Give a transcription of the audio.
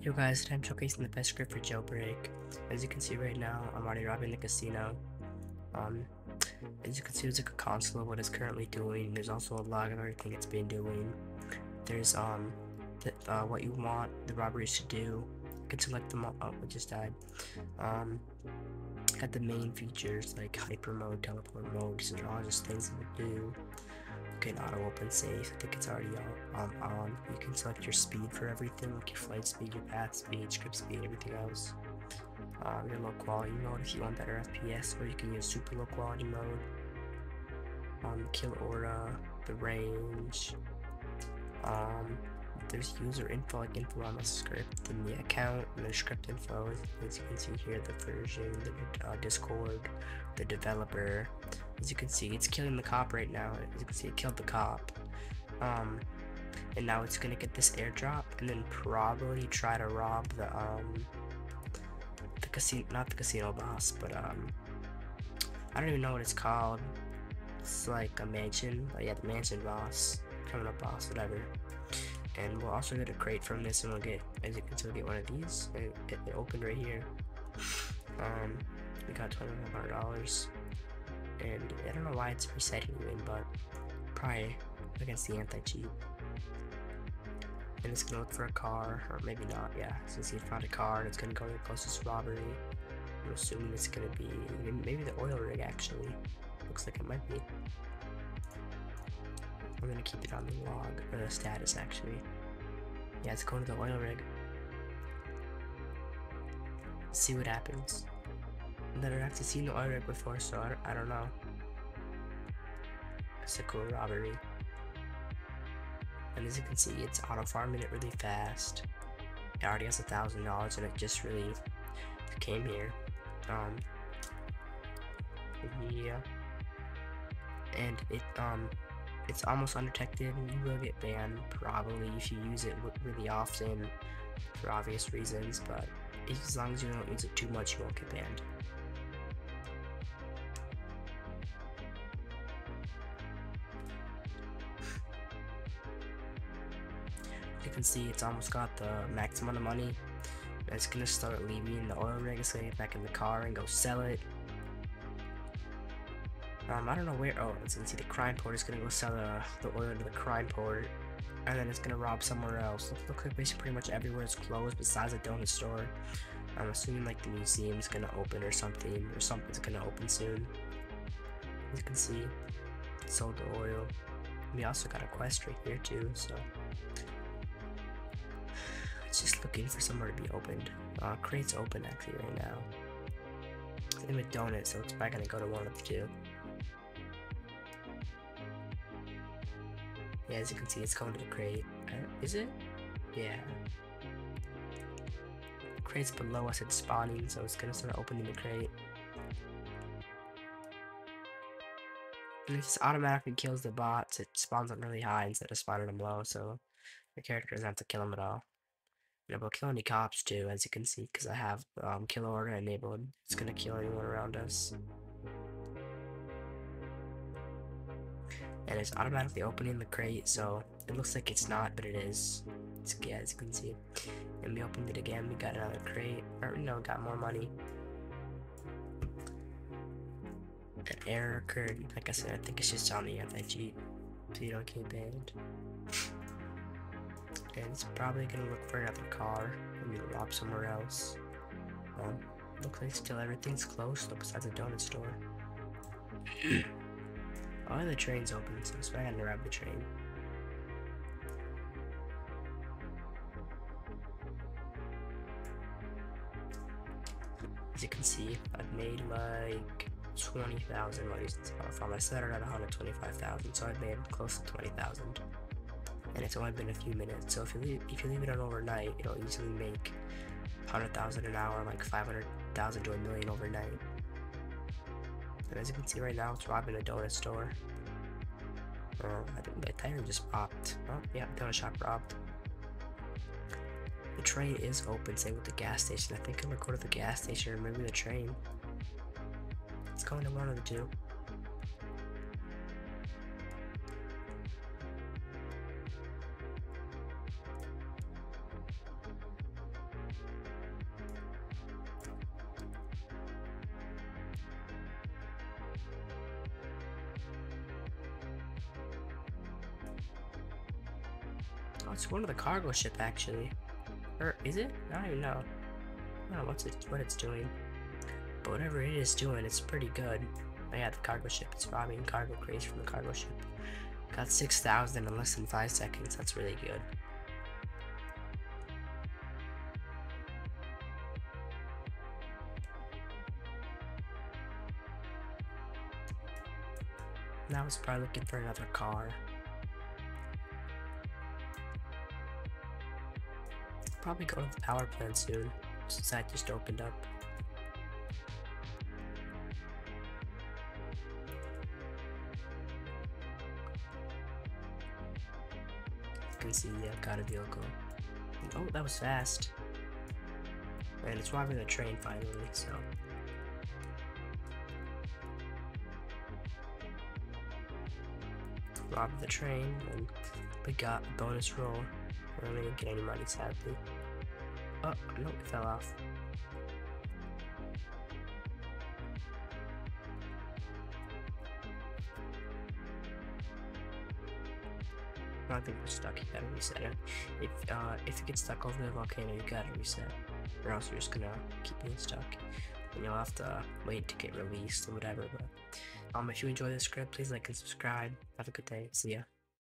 Yo guys, today I'm showcasing the best script for Jailbreak. As you can see right now, I'm already robbing the casino. As you can see, there's like a console of what it's currently doing. There's also a log of everything it's been doing. There's what you want the robberies to do. You can select them all. Oh, I just died. Got the main features like hyper mode, teleport mode. These are all just things that we do. Okay, auto open safe. I think it's already on. You can select your speed for everything, like your flight speed, your path speed, script speed, everything else. Your low quality mode if you want better FPS, or you can use super low quality mode. Kill aura, the range. There's user info, like info on the script and the account, and the script info. As you can see here, the version, the Discord, the developer. As you can see, it's killing the cop right now. As you can see, it killed the cop. And now it's gonna get this airdrop, and then probably try to rob the casino, not the casino boss, but I don't even know what it's called. It's like a mansion. Oh yeah, the mansion boss, criminal boss, whatever. And we'll also get a crate from this, and we'll get, as you can see, we'll get one of these. It opened right here. We got $2,500, and I don't know why it's resetting even, but probably against the anti-cheat. And it's gonna look for a car, or maybe not. Yeah, since he found a car, and it's gonna go to the closest robbery. I'm assuming it's gonna be maybe the oil rig. Actually, looks like it might be. I'm gonna keep it on the log, or the status actually. Yeah, it's going to the oil rig. See what happens. I've never actually seen the oil rig before, so I don't know. It's a cool robbery. And as you can see, it's auto farming it really fast. It already has $1,000, and it just really came here. Yeah. And it's almost undetected, and you will get banned probably if you use it really often for obvious reasons, but as long as you don't use it too much, you won't get banned. You can see it's almost got the max amount of money. It's gonna start leaving the oil rig. It's gonna get back in the car and go sell it. I don't know where. Oh, as you can see, the crime port is gonna go sell the oil to the crime port, and then it's gonna rob somewhere else. Looks like basically pretty much everywhere is closed besides the donut store. I'm assuming like the museum's gonna open or something, or something's gonna open soon. As you can see, it sold the oil. We also got a quest right here too, so it's just looking for somewhere to be opened. Crate's open actually right now. It's in with donut, so it's probably gonna go to one of the two. Yeah, as you can see, it's going to the crate. Is it? Yeah. The crate's below us, it's spawning, so it's gonna start opening the crate. And it just automatically kills the bots. It spawns them really high instead of spawning them low, so the character doesn't have to kill them at all. And it will kill any cops too, as you can see, because I have kill order enabled. It's gonna kill anyone around us. And it's automatically opening the crate, so it looks like it's not, but it is. It's, yeah, as you can see. And we opened it again. We got another crate, or no, got more money. An error occurred. Like I said, I think it's just on the anti-cheat, so you don't get banned. And it's probably gonna look for another car and rob somewhere else. Looks like still everything's closed, besides the donut store. Oh, the train's open, so I'm gonna grab the train. As you can see, I've made like 20,000 money since I farm. I started at 125,000, so I've made close to 20,000. And it's only been a few minutes, so if you leave it on overnight, it'll easily make 100,000 an hour, like 500,000 to a million overnight. And as you can see right now, it's robbing a donut store. I think my tire just popped. Oh, yeah, donut shop robbed. The train is open, same with the gas station. I think I'm gonna go to the gas station, or maybe the train. It's going to one of the two. Oh, it's one of the cargo ship actually. Or is it? I don't even know. I don't know what it's doing. But whatever it is doing, it's pretty good. I got the cargo ship. It's robbing cargo crates from the cargo ship. Got 6,000 in less than 5 seconds. That's really good. Now it's probably looking for another car. Probably go to the power plant soon, since that just opened up. You can see I've got a vehicle. Oh, that was fast. And it's robbing the train finally, so. Robbed the train, and we got a bonus roll. I didn't get any money, sadly. Oh, no, it fell off. I think we're stuck. You gotta reset it. If you get stuck over the volcano, you gotta reset, or else you're just gonna keep being stuck, and you'll have to wait to get released or whatever. But if you enjoy this script, please like and subscribe. Have a good day. See ya.